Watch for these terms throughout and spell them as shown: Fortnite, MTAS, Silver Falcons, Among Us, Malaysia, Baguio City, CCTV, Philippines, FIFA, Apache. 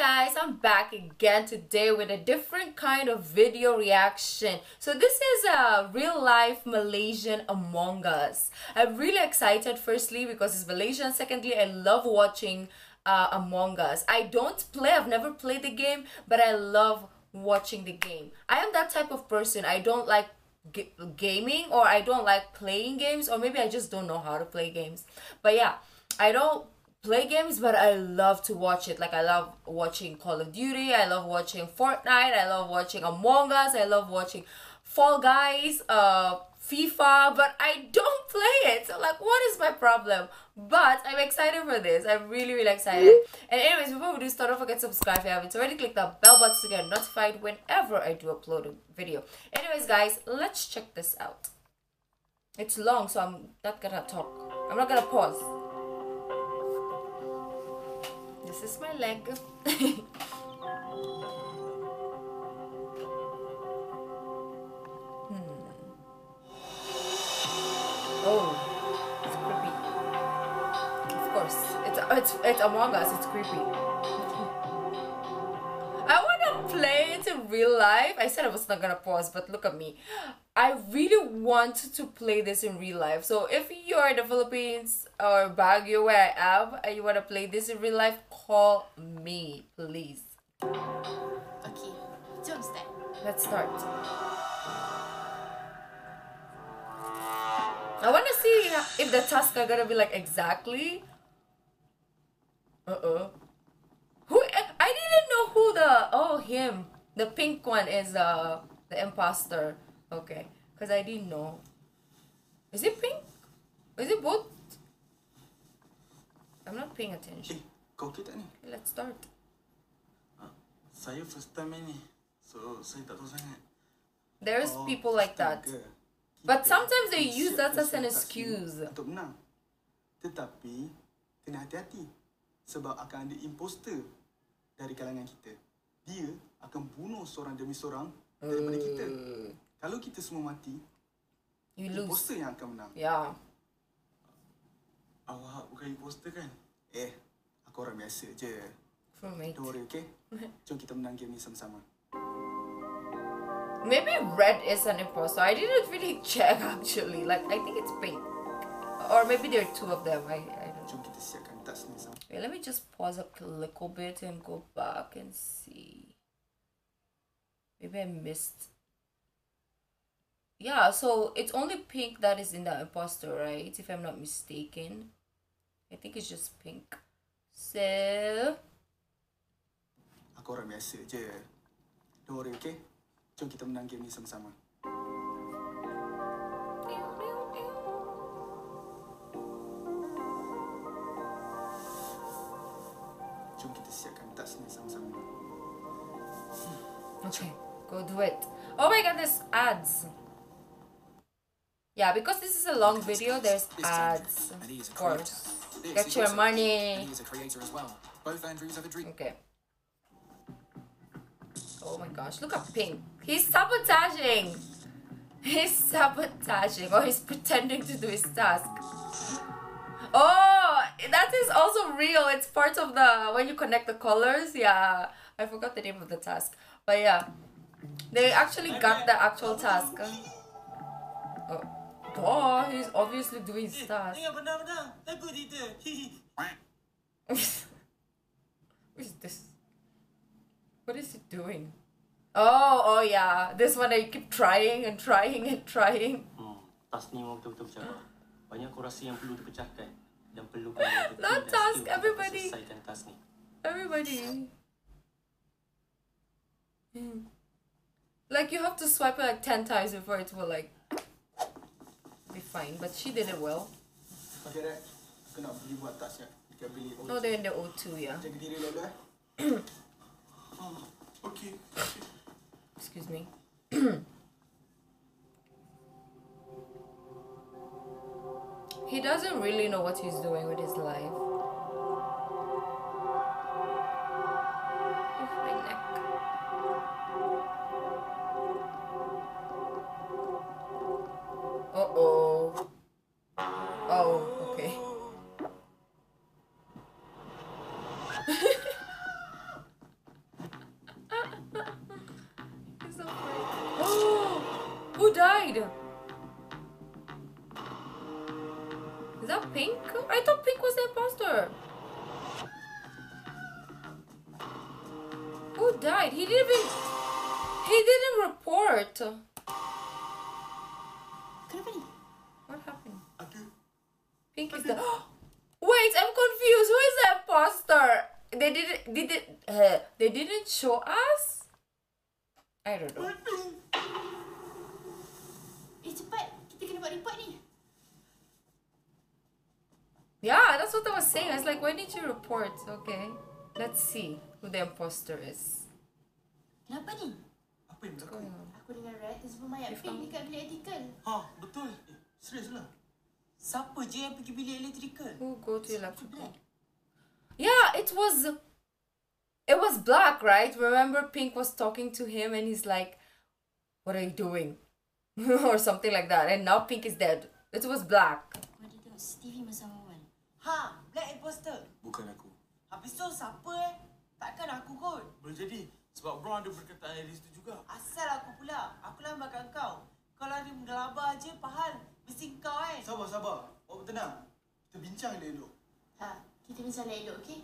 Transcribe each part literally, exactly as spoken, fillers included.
guys, I'm back again today with a different kind of video reaction. So this is a real life Malaysian Among Us. I'm really excited, firstly because it's Malaysian, secondly I love watching uh, Among Us. I don't play, I've never played the game, but I love watching the game. I am that type of person. I don't like g gaming, or I don't like playing games, or maybe I just don't know how to play games. But yeah, I don't play games, but I love to watch it. Like, I love watching Call of Duty, I love watching Fortnite, I love watching Among Us, I love watching Fall Guys, uh FIFA, but I don't play it. So like, what is my problem? But I'm excited for this. I'm really really excited. And anyways, before we do start, don't forget to subscribe if you haven't already. Click that bell button to get notified whenever I do upload a video. Anyways guys, let's check this out. It's long, so I'm not gonna talk. I'm not gonna pause. This is my leg. Oh, it's creepy. Of course, it's it's it's Among Us. It's creepy. I wanna play it in real life. I said I was not gonna pause, but look at me. I really want to play this in real life. So if you're in the Philippines or Baguio, where I am, and you wanna play this in real life, call me, please. Okay, jump step. Let's start. I want to see if the tasks are going to be like exactly. Uh-uh. Who? I didn't know who the... Oh, him. The pink one is uh, the imposter. Okay. Because I didn't know. Is it pink? Is it both? I'm not paying attention. Let's start. There's people like that. But sometimes they use that as an excuse. Tetapi kena hati-hati sebab akan ada imposter dari kalangan kita. Dia akan bunuh seorang demi seorang daripada kita. Kalau kita semua mati, imposter yang akan menang. Ya. Awak bukan imposter kan? Eh, aku orang biasa je. Don't worry, okay? Jom kita menang game ni sama-sama. Maybe red is an imposter. I didn't really check actually. Like, I think it's pink. Or maybe there are two of them. I, I don't know. Wait, let me just pause a little bit and go back and see. Maybe I missed. Yeah, so it's only pink that is in the imposter, right? If I'm not mistaken. I think it's just pink. So... Aku orang biasa je. Don't worry, okay? Jom kita menang game ni sama-sama. Jom kita siapkan tas ni sama-sama. Okay, go do it. Oh my god, there's ads. Yeah, because this is a long video, there's ads. Of course. Get your money. Okay. Oh my gosh, look at Pink. He's sabotaging. He's sabotaging, or he's pretending to do his task. Oh, that is also real. It's part of the, when you connect the colors. Yeah, I forgot the name of the task. But yeah, they actually got the actual task. Oh, oh, he's obviously doing his task. What is this? What is it doing? Oh, oh yeah. This one I keep trying and trying and trying. Not task, everybody. Everybody. Mm. Like, you have to swipe it like ten times before it will like be fine. But she did it well. No, they're in the O two, yeah. Oh, okay. Excuse me. He doesn't really know what he's doing with his life. Oh, my neck. Uh-oh. Oh, okay. It's so funny. Oh! Who died? Is that Pink? I thought Pink was the imposter. Who died? He didn't even... He didn't report. What happened? Pink is the... Wait, I'm confused. Who is the imposter? They didn't... Did it, uh, they didn't show us? I don't know. Eh, cepat. Kita kena buat report ni. Yeah, that's what I was saying. I was like, why didn't you report? Okay. Let's see who the imposter is. Kenapa ni? Apa yang berlaku? Aku dengar Red sebelum mayat Pink dekat bilik elektrikal. Ha, betul. Eh, serius lah. Siapa je yang pergi bilik elektrikal? Who go to electrical? Yeah, it was... It was Black, right? Remember Pink was talking to him and he's like, what are you doing? Or something like that. And now Pink is dead. It was Black. Stevie bersama Wan. Ha, Black imposter. Bukan aku. Habis tu siapa eh? Takkan aku kot. Boleh jadi. Sebab Brown ada berkaitan Alice tu juga. Asal aku pula. Aku lambatkan kau. Kau lari menggelabah je, pahal. Mesti kau eh. Sabar, sabar. Awak bertenang. Kita bincang elok-elok. Ha, kita bincang elok, okey?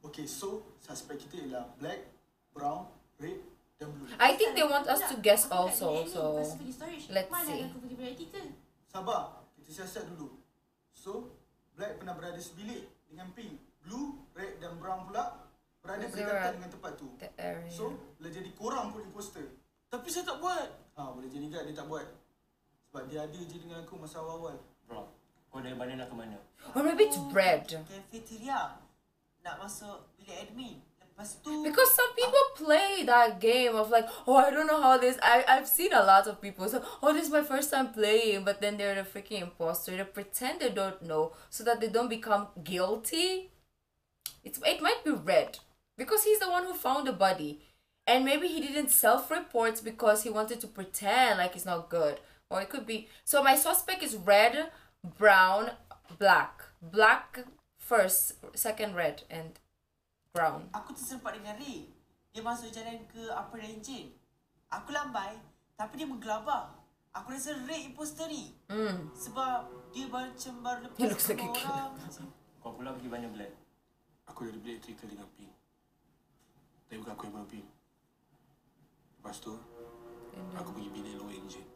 Okay, so suspect kita ialah Black, Brown, Red dan Blue. I think they want us to guess also. So, let's see. Sabar. Kita siasat dulu. So, Black pernah berada sebilik dengan Pink. Blue, Red dan Brown pula berada berdekatan dengan tempat tu. So, boleh jadi korang pun imposter. Tapi saya tak buat. Ha, boleh jadi kan dia tak buat. Sebab dia ada je dengan aku masa awal-awal. Brown, kau dari mana nak ke mana? Or maybe it's Red. Cafeteria. Nak masuk bilik admin. Lepas tu... Because some people play that game of like, oh, I don't know how this... I, I've seen a lot of people. So, oh, this is my first time playing. But then they're a freaking imposter. They pretend they don't know so that they don't become guilty. It's, it might be Red. Because he's the one who found the body. And maybe he didn't self-report because he wanted to pretend like it's not good. Or it could be... So my suspect is Red, Brown, Black. Black first, second Red, and Brown. Aku terserempak dengan Ray. Dia masuk jalan ke upper engine. Aku lambai, tapi dia menggelabah. Aku rasa Ray imposter ni. Mm. Sebab dia macam baru lepas semua orang. Kau pula pergi mana, Black? Aku dari bilik elektrikal dengan Pink. Tapi bukan aku yang bawa Pink. Lepas tu, aku pergi bilik low engine.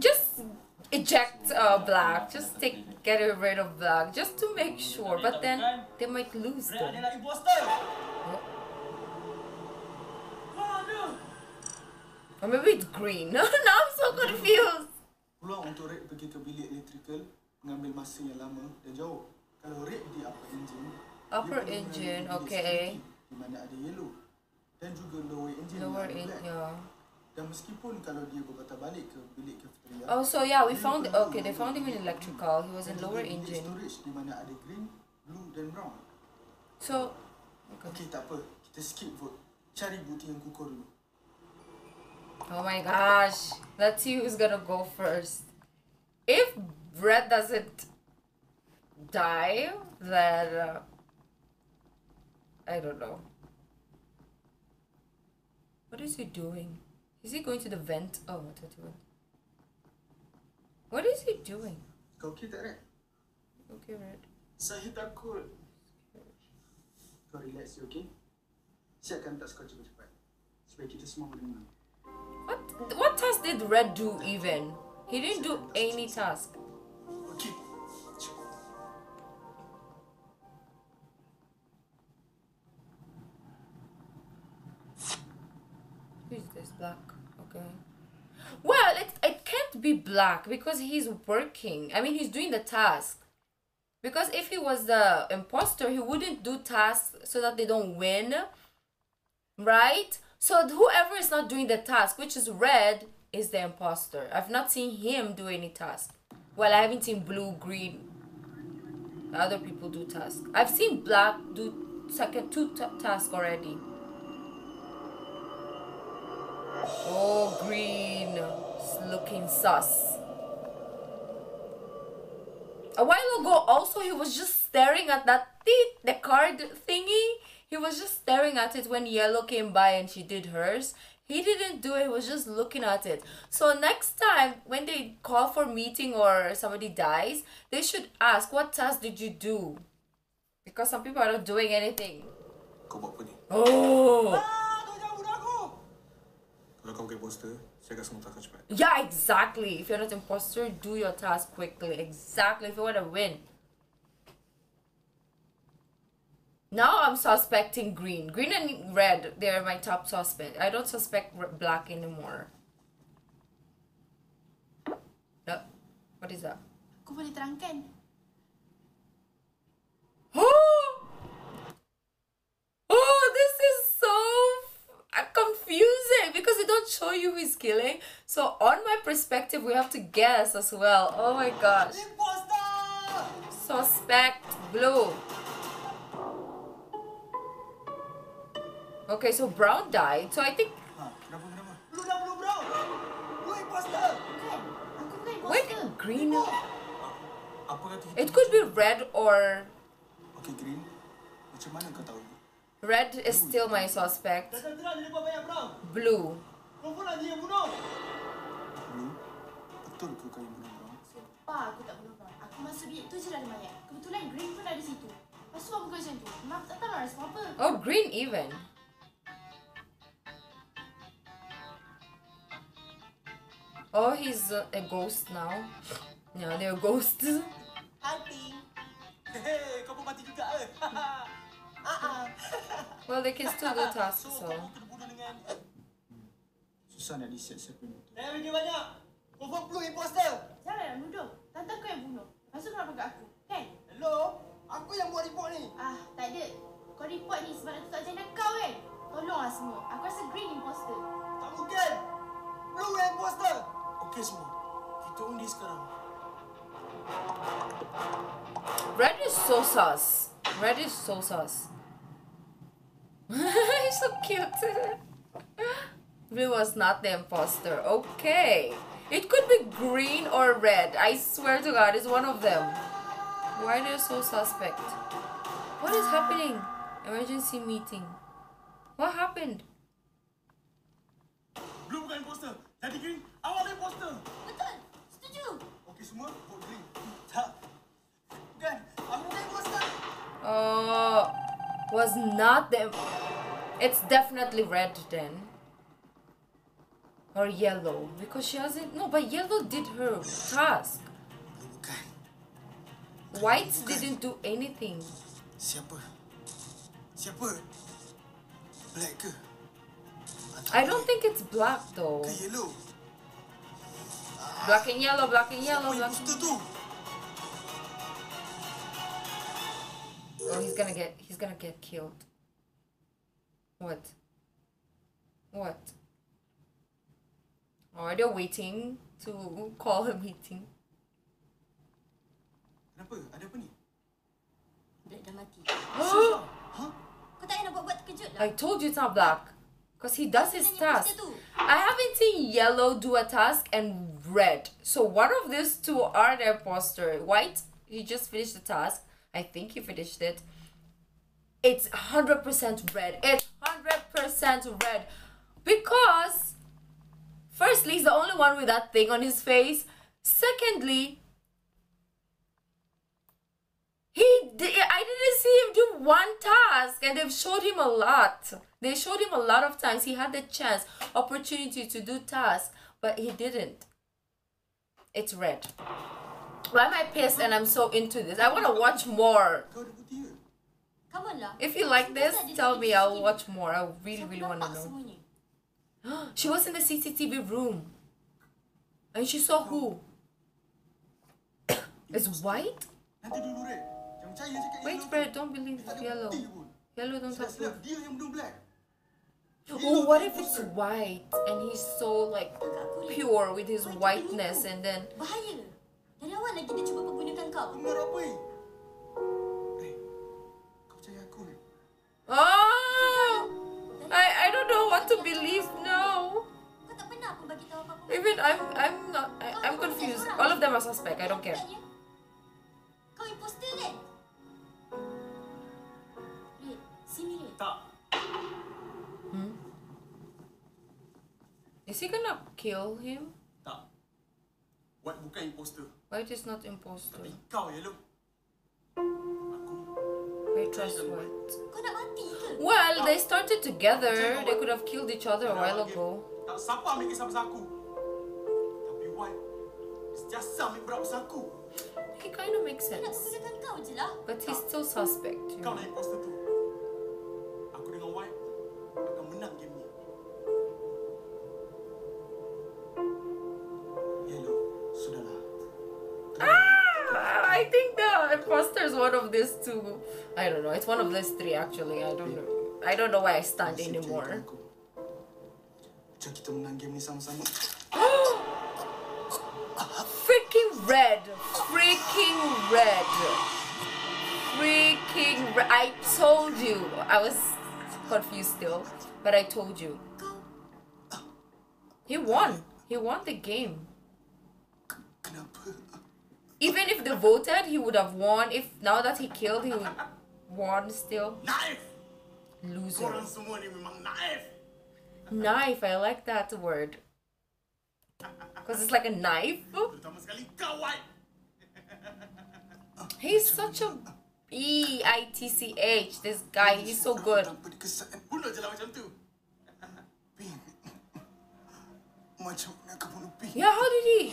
Just eject uh, Black. Just take, get rid of Black. Just to make sure. But then, they might lose them. Or maybe it's green. Now I'm so confused. Pulang untuk Red pergi ke bilik elektrikal mengambil masa yang lama dan jauh. Kalau Red di upper engine, upper engine, okay. Di mana ada yellow dan juga lower engine. Lower engine, yeah. Dan meskipun kalau dia berkata balik ke bilik cafeteria. Oh, so yeah, we found. Okay, they found him in electrical. He was in lower engine. Storage di mana ada green, blue dan brown. So, okay, tak apa. Kita skip vote. Cari bukti yang kukuh dulu. Oh my gosh! Let's see who's gonna go first. If Red doesn't die, then uh, I don't know. What is he doing? Is he going to the vent? Oh, I thought he went. What is he doing? Kau kita Red. Okay, Red. Saya takut. Kau relax, okay? Saya akan tas kau cepat-cepat supaya kita semua menang. What? What task did Red do even? He didn't do any task. Okay. Who's this? Black? Okay. Well, it, it can't be Black because he's working. I mean, he's doing the task. Because if he was the imposter, he wouldn't do tasks so that they don't win. Right? So whoever is not doing the task, which is Red, is the imposter. I've not seen him do any task. Well, I haven't seen Blue, Green. Other people do tasks. I've seen Black do second two tasks already. Oh, Green is looking sus. A while ago, also, he was just staring at that th the card thingy. He was just staring at it when Yellow came by and she did hers. He didn't do it, he was just looking at it. So next time when they call for meeting or somebody dies, they should ask, what task did you do? Because some people are not doing anything. Oh! Yeah, exactly. If you're not an imposter, do your task quickly. Exactly, if you want to win. Now I'm suspecting green. Green and red, they're my top suspect. I don't suspect black anymore. No. What is that? Oh! Oh, this is so confusing because they don't show you who is killing. So on my perspective, we have to guess as well. Oh my gosh. Suspect blue. Okay, so brown died, so I think... Wait, green? It could be red or... Okay, green. Red is still my suspect. Blue. Oh, green even. Oh, he's a, a ghost now. Yeah, they're ghosts. Well, they can still do tasks, so... Hello? Aku yang buat report ni. Ah, tak ada. Kau report ni sebab nak tutup agenda kau kan? Tolonglah semua. Aku rasa green imposter. Tak mungkin. Blue imposter. Okay semua, kita undi sekarang. Red is so sus. Red is so sus. He's so cute. Blue was not the imposter. Okay. It could be green or red. I swear to God, it's one of them. Why are they so suspect? What is happening? Emergency meeting. What happened? Blue bukan imposter. Jadi green, awal imposter. Betul. Setuju. Okey semua, vote green. Tak. Bukan. Aku bukan imposter. Oh, was not the... It's definitely red then. Or yellow. Because she hasn't... No, but yellow did her task. Bukan. Whites bukan. Didn't do anything. Siapa? Siapa? Black ke? I don't think it's black though. Black and yellow, black and yellow, black and yellow. Oh, he's gonna get, he's gonna get killed. What? What? Oh, they're waiting to call a meeting. Kenapa? Ada apa ni? Black dah mati. Huh? Kau tak nak buat-buat terkejut lah. I told you it's not black. Because he does his task. I haven't seen yellow do a task and red. So one of these two are the imposter. White, he just finished the task. I think he finished it. It's one hundred percent red. It's one hundred percent red. Because, firstly, he's the only one with that thing on his face. Secondly, He did, I didn't see him do one task, and they've showed him a lot. They showed him a lot of times. He had the chance, opportunity to do tasks, but he didn't. It's red. Why am I pissed and I'm so into this? I want to watch more. If you like this, tell me. I'll watch more. I really, really want to know. She was in the C C T V room. And she saw who? It's white? Wait, Brad, don't believe yellow. Yellow don't have blue. Oh, what if it's white and he's so like pure with his whiteness and then... Oh! I, I don't know what to believe now. Even I'm, I'm not... I, I'm confused. All of them are suspect. I don't care. Imposter kan? Red, sini Red. Tak, Is he gonna kill him? Tak. White bukan imposter. White is not imposter. Tapi kau ya, look. I trust White. Kau nak mati ke? Well, they started together. They could have killed each other a while ago. Tak siapa ambil kisah besar aku. Tapi White sejasa ambil berat besar aku. It kind of makes sense. But he's still suspect. Kau nak imposter tu. Aku dengan White akan menang game ni. I think the imposter is one of these two. I don't know. It's one of these three actually. I don't know. I don't know why I stand anymore. Freaking red. Freaking red. Freaking red. I told you. I was confused still. But I told you. He won. He won the game. Even if they voted, he would have won. If now that he killed, he would won still. Knife! Loser. Knife, I like that word. Because it's like a knife. He's such a B I T C H. This guy, he's so good. Yeah, how did he?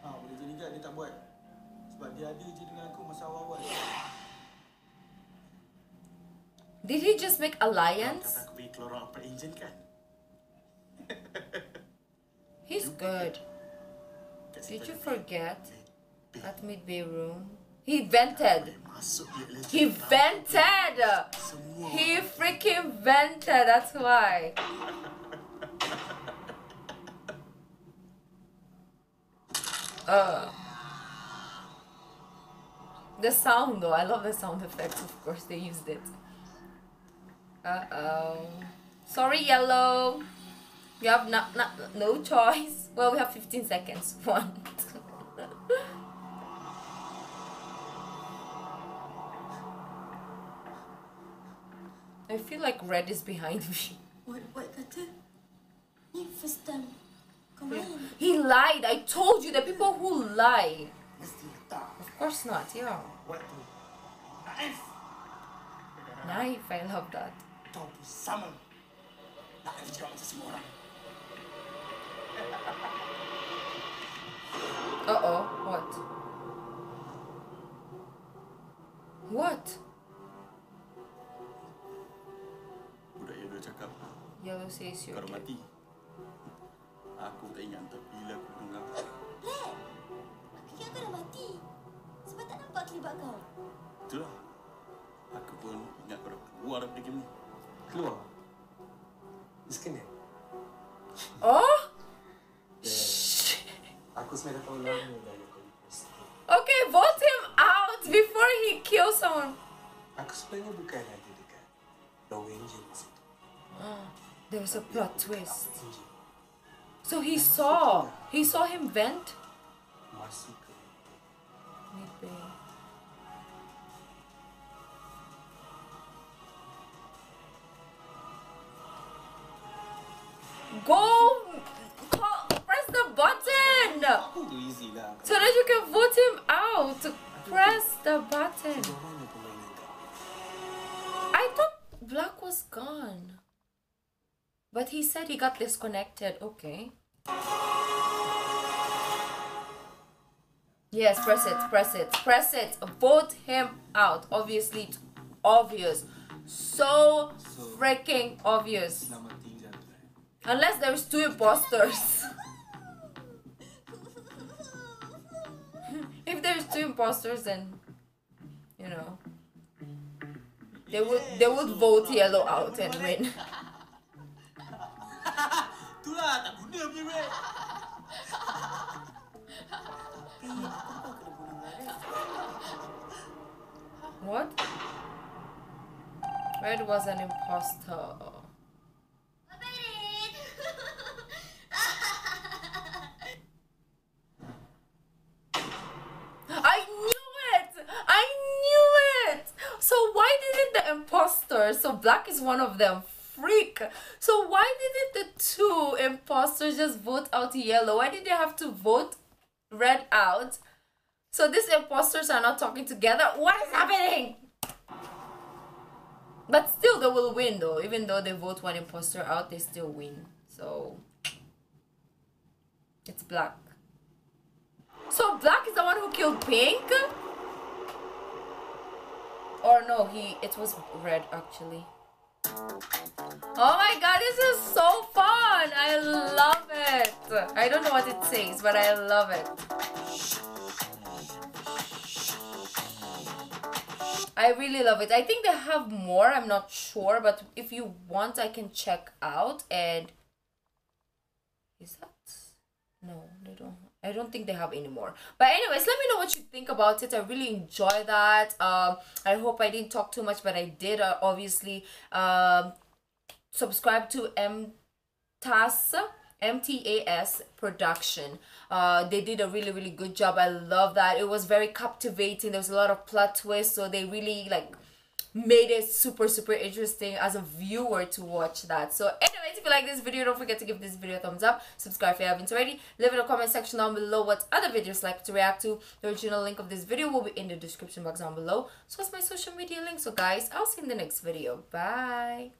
Ah, boleh jadi kan dia tak buat. Sebab dia ada je dengan aku masa awal-awal. Did he just make alliance? Aku pergi keluar apa engine kan. He's good. Did you forget at mid bay room? He vented. He vented. He freaking vented. That's why. Uh, the sound though, I love the sound effects, of course, they used it. Uh-oh. Sorry, yellow. You have not, not, no choice. Well, we have fifteen seconds. One. I feel like red is behind me. What, what, Kata? You first time. He lied. I told you the people who lie. Of course not, yeah. Knife. Knife, I love that. Uh-oh, what? What? Yellow says you're dead. Aku tak ingat tak bila aku dengar. Black! Aku ingat kau dah mati. Sebab tak nampak kelibat kau. Itulah. Aku pun ingat kau dah keluar daripada game ni. Keluar? Disconnect? Oh! Shhh! Aku sebenarnya tahu lama dari kau. Okay, vote him out before he kills someone. Aku sebenarnya bukan ada dekat low engine masa tu. There's a plot twist. So he saw, he saw him vent? Maybe. Go, call, press the button! So that you can vote him out. Press the button. I thought Black was gone. But he said he got disconnected. Okay. Yes, press it, press it, press it. Vote him out. Obviously, it's obvious. So freaking obvious. Unless there's two imposters. If there's two imposters, then, you know, they would, they would vote yellow out and win. Itulah, tak guna punya red. What? Red was an imposter. I knew it! I knew it! So why didn't the imposter? So Black is one of them. freak. So why didn't the two imposters just vote out yellow? Why did they have to vote red out? So these imposters are not talking together. What is happening? But still, they will win though. Even though they vote one imposter out, they still win. So it's black. So black is the one who killed pink? Or no, he it was red actually. Oh my god, this is so fun! I love it! I don't know what it says, but I love it. I really love it. I think they have more, I'm not sure, but if you want, I can check out. And is that? No, they don't. I don't think they have any more. But anyways, let me know what you think about it. I really enjoy that. Um, I hope I didn't talk too much, but I did. Uh, obviously, um, subscribe to M T A S. M T A S production. Uh, they did a really really good job. I love that. It was very captivating. There was a lot of plot twists, so they really like made it super super interesting as a viewer to watch that. So anyways, if you like this video, don't forget to give this video a thumbs up, subscribe if you haven't already, leave in a comment section down below what other videos like to react to. The original link of this video will be in the description box down below, so it's my social media link. So guys, I'll see you in the next video. Bye.